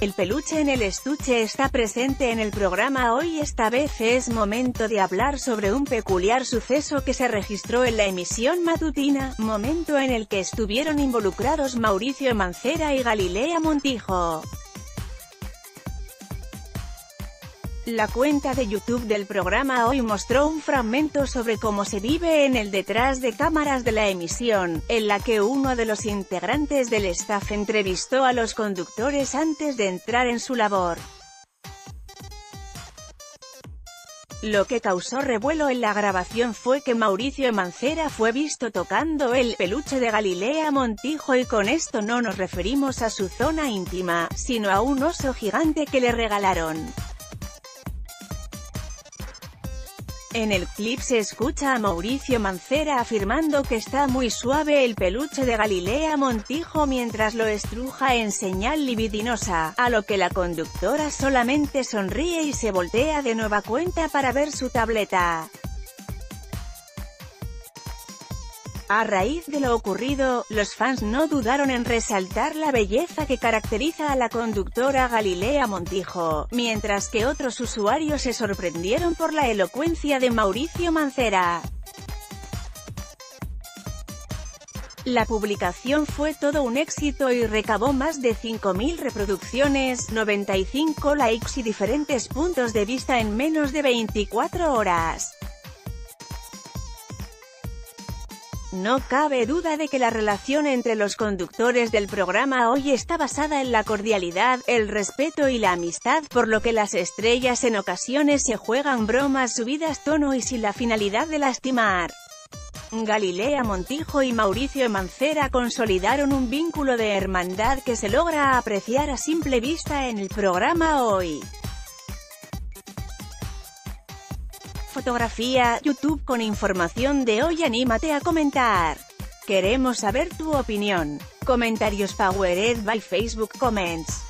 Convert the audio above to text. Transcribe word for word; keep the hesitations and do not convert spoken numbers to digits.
El peluche en el estuche está presente en el programa Hoy. Esta vez es momento de hablar sobre un peculiar suceso que se registró en la emisión matutina, momento en el que estuvieron involucrados Mauricio Mancera y Galilea Montijo. La cuenta de YouTube del programa Hoy mostró un fragmento sobre cómo se vive en el detrás de cámaras de la emisión, en la que uno de los integrantes del staff entrevistó a los conductores antes de entrar en su labor, lo que causó revuelo en la grabación fue que Mauricio Mancera fue visto tocando el peluche de Galilea Montijo, y con esto no nos referimos a su zona íntima, sino a un oso gigante que le regalaron. En el clip se escucha a Mauricio Mancera afirmando que está muy suave el peluche de Galilea Montijo mientras lo estruja en señal libidinosa, a lo que la conductora solamente sonríe y se voltea de nueva cuenta para ver su tableta. A raíz de lo ocurrido, los fans no dudaron en resaltar la belleza que caracteriza a la conductora Galilea Montijo, mientras que otros usuarios se sorprendieron por la elocuencia de Mauricio Mancera. La publicación fue todo un éxito y recabó más de cinco mil reproducciones, noventa y cinco likes y diferentes puntos de vista en menos de veinticuatro horas. No cabe duda de que la relación entre los conductores del programa Hoy está basada en la cordialidad, el respeto y la amistad, por lo que las estrellas en ocasiones se juegan bromas subidas tono y sin la finalidad de lastimar. Galilea Montijo y Mauricio Mancera consolidaron un vínculo de hermandad que se logra apreciar a simple vista en el programa Hoy. Fotografía, YouTube con información de Hoy. Anímate a comentar. Queremos saber tu opinión. Comentarios powered by Facebook Comments.